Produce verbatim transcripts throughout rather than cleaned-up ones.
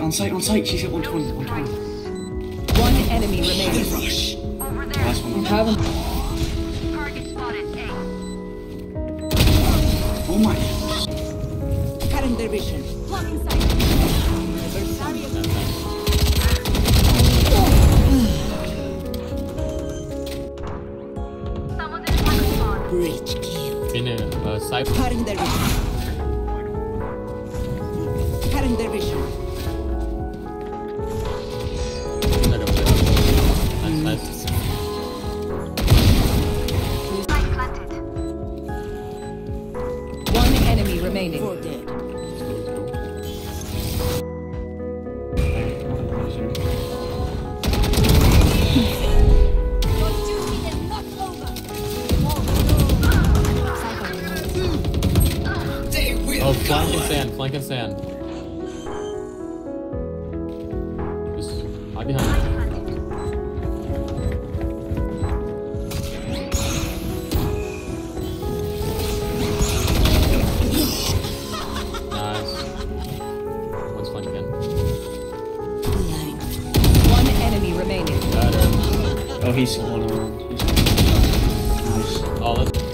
On site, on site, she's at one twenty, one twenty. One enemy remaining. Rush. Over there. Last one. Target spotted, A. Oh my. Current division. Blocking sight. Someone's in target spot. Breach killed. In a uh, cyber. Current division. Current division. Flank and sand. Just hide behind. Nice. One's flank again. One enemy remaining. Got him. Oh, he's one around. Nice. Oh, that's.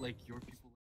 Like your people.